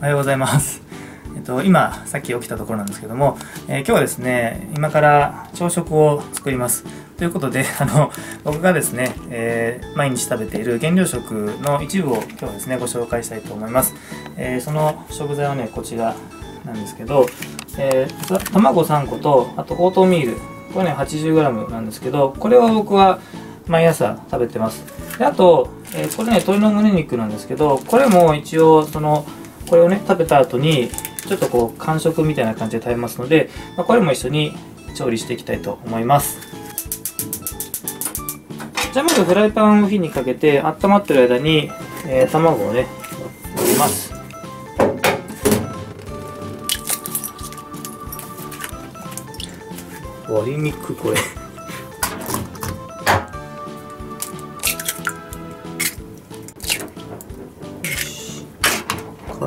おはようございます。今さっき起きたところなんですけども、今日はですね、今から朝食を作ります。ということで、僕がですね、毎日食べている原料食の一部を今日はですね、ご紹介したいと思います。その食材はね、こちらなんですけど、卵3個と、あとオートミール、これね 80g なんですけど、これは僕は毎朝食べてます。で、あと、これね、鶏の胸肉なんですけど、これも一応、これをね、食べた後に、ちょっとこう、間食みたいな感じで食べますので、まあ、これも一緒に調理していきたいと思います。じゃあまずフライパンを火にかけて、温まってる間に、卵をね、入れます。割りにくこれ。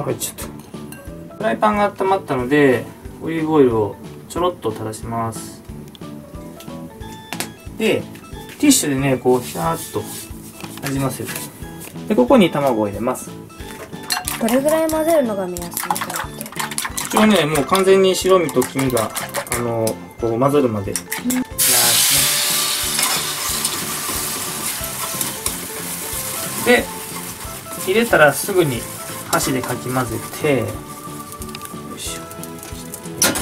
入っちゃった。フライパンが温まったのでオリーブオイルをちょろっと垂らします。でティッシュでねこうひゃーっとなじませる。でここに卵を入れます。どれぐらい混ぜるのが目安ですか？一応ねもう完全に白身と黄身がこう混ざるまで、で入れたらすぐに箸でかき混ぜて、よいしょ。かき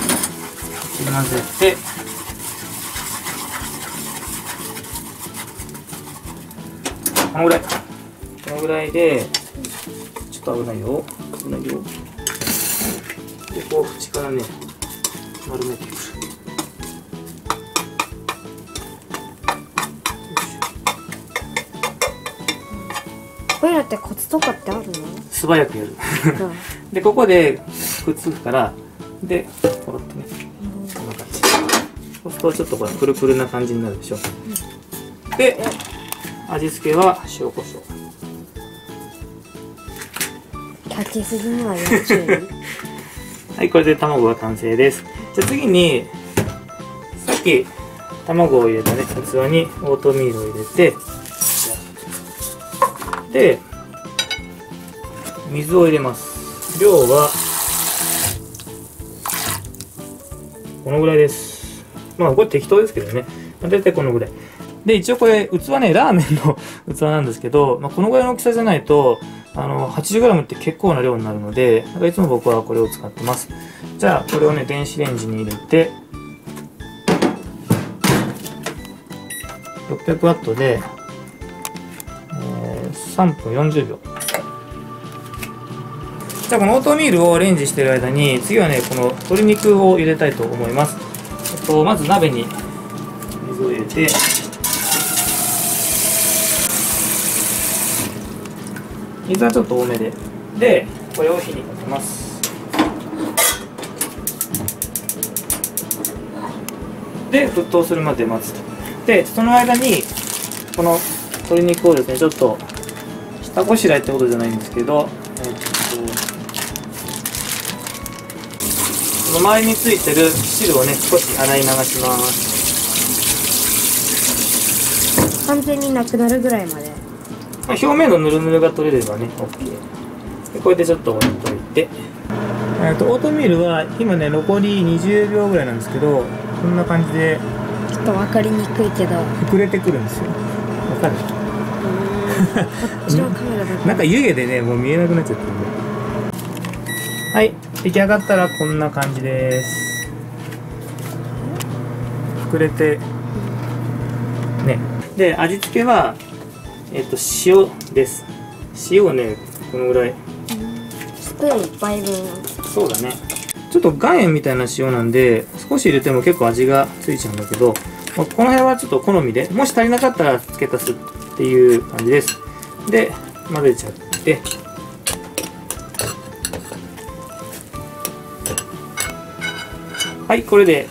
混ぜて、このぐらい。このぐらいで、ちょっと危ないよ。危ないよ。で、こう、縁からね、丸めていく。よいしょ。こういうのってコツとかってあるの？素早くやるでここでくっつくから、でころってね、こんな感じ。そうするとちょっとこれプルプルな感じになるでしょ。で味付けは塩コショウ。かけすぎには要注意はい、これで卵が完成です。じゃあ次にさっき卵を入れたね器にオートミールを入れて、で水を入れます。量はこのぐらいです。まあこれ適当ですけどね、大体このぐらいで、一応これ器ね、ラーメンの器なんですけど、まあ、このぐらいの大きさじゃないと 80g って結構な量になるので、なんかいつも僕はこれを使ってます。じゃあこれをね電子レンジに入れて 600W で、3分40秒。じゃあこのオートミールをレンジしている間に、次はねこの鶏肉を入れたいと思います。まず鍋に水を入れて、水はちょっと多めで、でこれを火にかけます。で沸騰するまで待つと。でその間にこの鶏肉をですね、ちょっと下ごしらえってことじゃないんですけど、周りについてる汁をね少し洗い流します。完全になくなるぐらいまで、まあ、表面のヌルヌルが取れればね OK で、これでちょっと置いといて、オートミールは今ね残り20秒ぐらいなんですけど、こんな感じでちょっと分かりにくいけど膨れてくるんですよ。分かるこっちのカメラだけなんか湯気でねもう見えなくなっちゃってるんで、はい出来上がったらこんな感じです。膨れてね。で味付けは、塩です。塩をねこのぐらい、スプーン1杯分。そうだね、ちょっと岩塩みたいな塩なんで少し入れても結構味がついちゃうんだけど、まあ、この辺はちょっと好みで、もし足りなかったら付け足すっていう感じです。で混ぜちゃって、はい、これで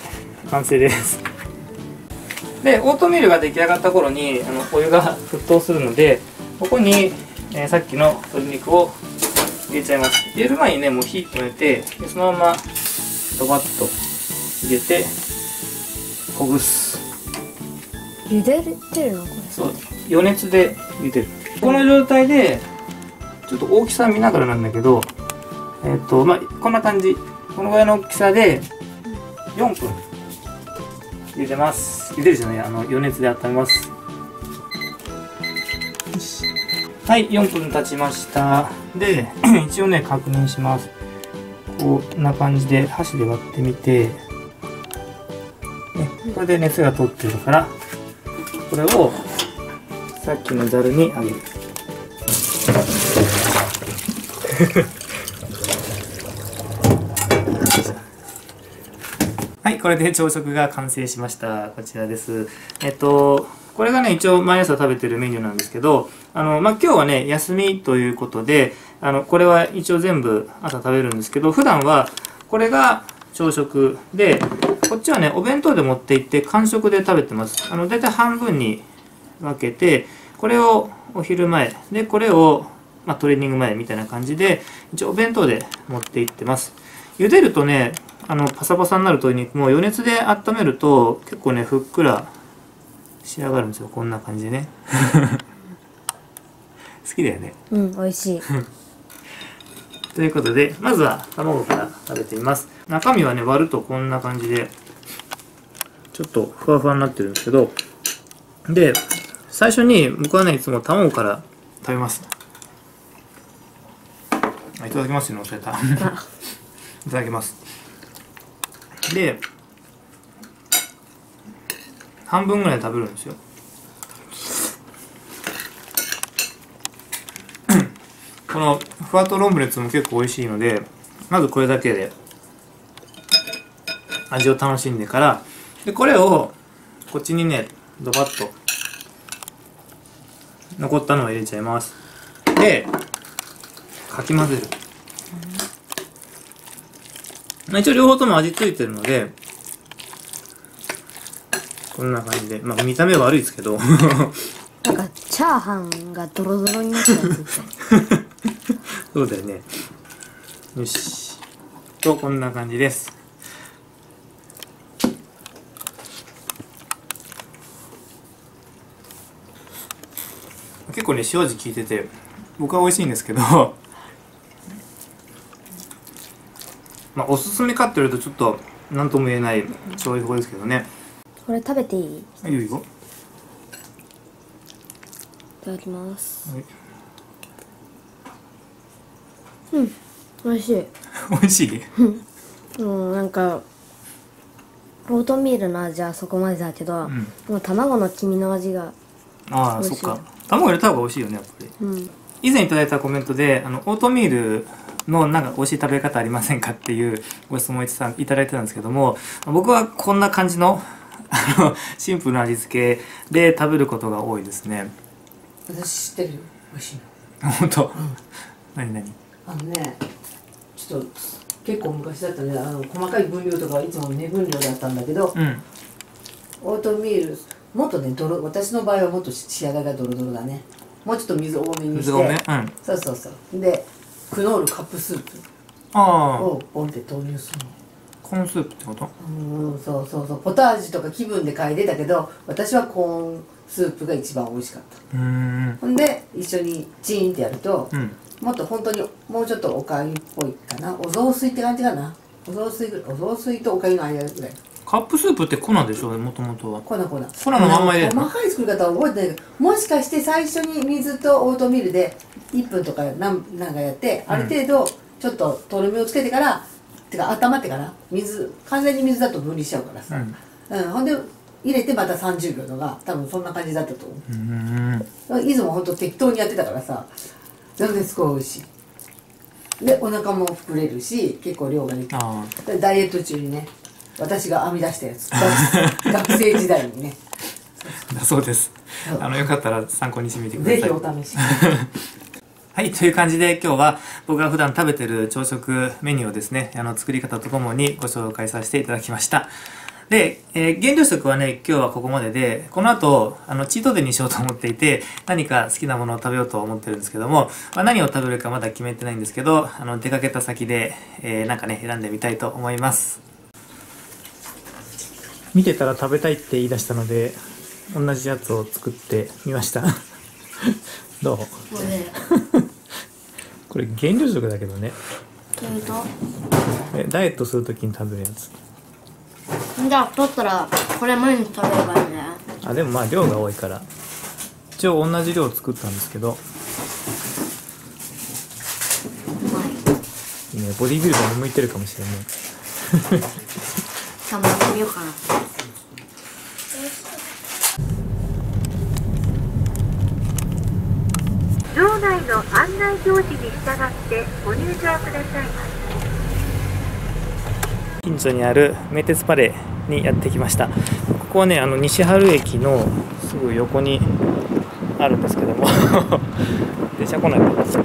完成です。で、オートミールが出来上がった頃に、お湯が沸騰するので、ここに、さっきの鶏肉を入れちゃいます。入れる前にね、もう火止めて、でそのままドバッと入れて、ほぐす。茹でてるのこれ？そう、余熱で茹でる。この状態で、ちょっと大きさ見ながらなんだけど、こんな感じ、このぐらいの大きさで4分茹でます。茹でるじゃない、余熱で温めます。はい、4分経ちました。で一応ね確認します。こんな感じで箸で割ってみて、ね、これで熱が通ってるからこれをさっきのざるにあげる。はい、これで朝食が完成しました。こちらです。これがね一応毎朝食べてるメニューなんですけど、今日はね休みということでこれは一応全部朝食べるんですけど、普段はこれが朝食でこっちはねお弁当で持って行って間食で食べてます。大体半分に分けて、これをお昼前でこれを、トレーニング前みたいな感じで一応お弁当で持って行ってます。茹でるとねパサパサになる鶏肉も余熱で温めると結構ねふっくら仕上がるんですよ。こんな感じでね。好きだよね。うん、美味しい。ということでまずは卵から食べてみます。中身はね割るとこんな感じでちょっとふわふわになってるんですけど、で最初に僕はねいつも卵から食べます。いただきますよ、忘れた。いただきます。で半分ぐらい食べるんですよ。このふわとろオムレツも結構美味しいので、まずこれだけで味を楽しんでから、でこれをこっちにねドバッと残ったのを入れちゃいます。でかき混ぜる。一応両方とも味付いてるのでこんな感じで、見た目悪いですけどなんかチャーハンがドロドロになってるやつそうだよね。よしと、こんな感じです。結構ね塩味効いてて僕は美味しいんですけどおすすめかって言われるとちょっと何とも言えない調理法ですけどね。これ食べていい？いいよ。いただきます。はい、うん、美味しい。美味しい。なんかオートミールの味はそこまでだけど、もう卵の黄身の味が。ああ、そっか。卵入れた方が美味しいよね、やっぱり。以前いただいたコメントで、オートミールのなんか美味しい食べ方ありませんかっていうご質問いただいてたんですけども、僕はこんな感じの。シンプルな味付けで食べることが多いですね。私知ってるよ、美味しいの。本当。何何。ちょっと結構昔だったね。細かい分量とかいつも目分量だったんだけど、オートミールもっとね私の場合はもっと仕上がりがドロドロだね。もうちょっと水多めにして。水多め。そうそうそう。でクノールカップスープをボンって投入するの。コーンスープってこと？そうそうそう。ポタージュとか気分で嗅いでたけど、私はコーンスープが一番美味しかった。ほんで一緒にチーンってやると、もっと本当にもうちょっとおかゆっぽいかな。お雑炊って感じかな。お雑炊とおかゆの間ぐらい。カップスープって粉でしょ、もともとは。粉のまんまで。細かい作り方は覚えてないけど、もしかして最初に水とオートミールで1分とかなんかやって、ある程度ちょっととろみをつけてから。てか温まってから水、完全に水だと分離しちゃうからさ、ほんで入れてまた30秒のが多分そんな感じだったと思う。いつもほんと適当にやってたからさ、なのですごい美味しい。でお腹も膨れるし結構量が出て、ダイエット中にね私が編み出したやつ学生時代にねだそうです。よかったら参考にしてみてください。ぜひお試しはい、という感じで今日は僕が普段食べてる朝食メニューをですね、作り方とともにご紹介させていただきました。で、減量食はね、今日はここまでで、この後、チートデイにしようと思っていて、何か好きなものを食べようと思ってるんですけども、何を食べるかまだ決めてないんですけど、出かけた先で、なんかね、選んでみたいと思います。見てたら食べたいって言い出したので、同じやつを作ってみました。どう？これ減量食だけどね。というとダイエットするときに食べるやつ。じゃあ太ったらこれ毎日食べればいいね。あ、でもまあ量が多いから一応同じ量作ったんですけど、はい、いいね。ボディビルダーに向いてるかもしれない頑張ってみようかな。場内の案内表示に従ってご入場ください。近所にある名鉄パレにやってきました。ここはね、西原駅のすぐ横にあるんですけども電車来ないからです。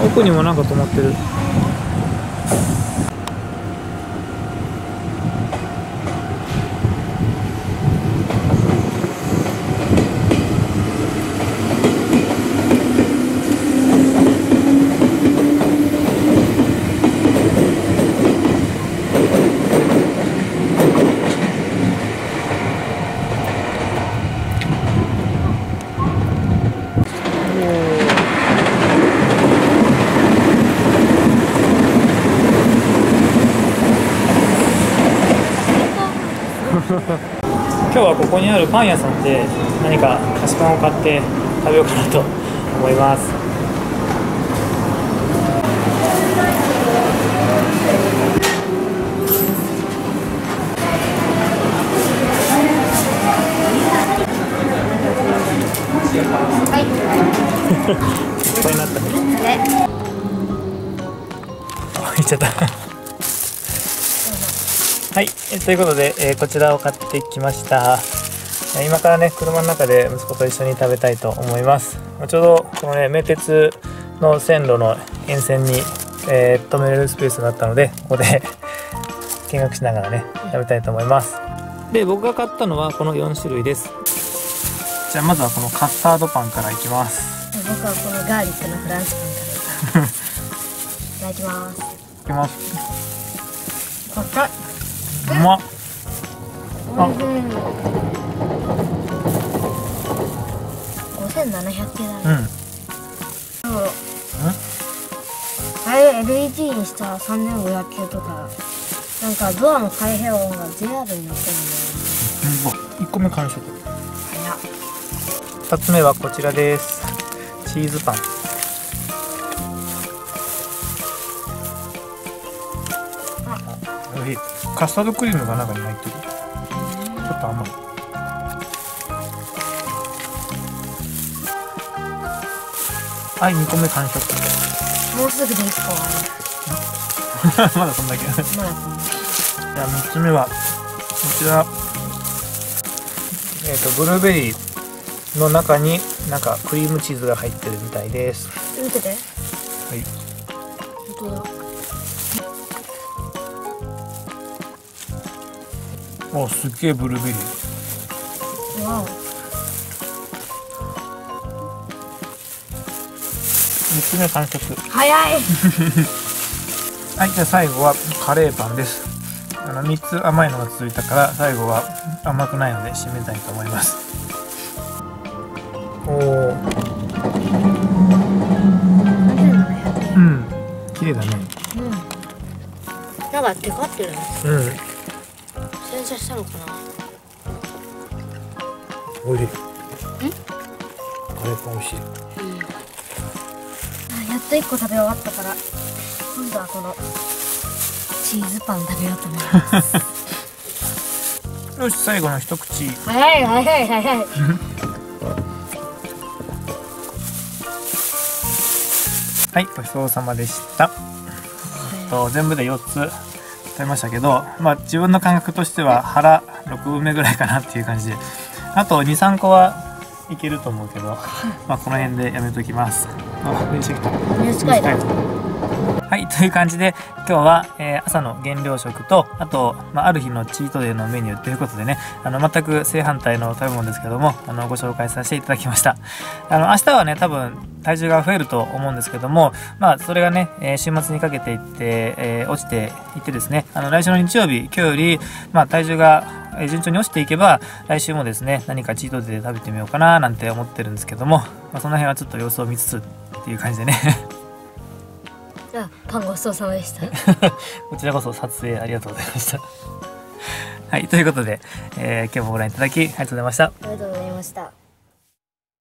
奥にもなんか止まってる。今日はここにあるパン屋さんで何か菓子パンを買って食べようかなと思います。いっぱいになったね。いっちゃったはい、ということで、こちらを買ってきました。今からね、車の中で息子と一緒に食べたいと思います。ちょうどこのね、名鉄の線路の沿線に、止めれるスペースがあったので、ここで見学しながらね、食べたいと思います。で、僕が買ったのはこの4種類です。じゃあまずはこのカスタードパンからいきます。僕はこのガーリックのフランスパンからいきます。いただきます。いきます。かっうまっ。5700円だね。あれ LED にしたら3500円とか。なんかドアの開閉音が JR になってるんだよね。1個目完食。2つ目はこちらです。チーズパン。カスタードクリームが中に入ってる。ちょっと甘い。はい、2個目完食。もうすぐで1個まだそんだけ。じゃあ3つ目はこちら。ブルーベリーの中になんかクリームチーズが入ってるみたいです。見てて。はい。お、すっげえブルーベリー。わお。3つ目完食。早い。はい、じゃあ最後はカレーパンです。3つ甘いのが続いたから、最後は甘くないので締めたいと思います。おお。うん。綺麗だね。うん。なんかテカってるね。うん。洗車したのかな。おいしい。カレーパン美味しい。やっと1個食べ終わったから、今度はこのチーズパン食べようと思います。よし、最後の一口。はい。はい、ごちそうさまでした。全部で4つ。食べましたけど、まあ、自分の感覚としては腹6分目ぐらいかなっていう感じで、あと 2、3 個はいけると思うけど、まあ、この辺でやめときます。あ、練習来た。はい、という感じで今日は、朝の減量食とあと、ある日のチートデーのメニューということでね、全く正反対の食べ物ですけどもご紹介させていただきました。明日はね多分体重が増えると思うんですけども、それがね、週末にかけていって、落ちていってですね、来週の日曜日今日より、体重が順調に落ちていけば来週もですね何かチートデーで食べてみようかななんて思ってるんですけども、その辺はちょっと様子を見つつっていう感じでねじゃあパンごちそうさまでしたこちらこそ撮影ありがとうございましたはい、ということで、今日もご覧いただきありがとうございました。ありがとうございました。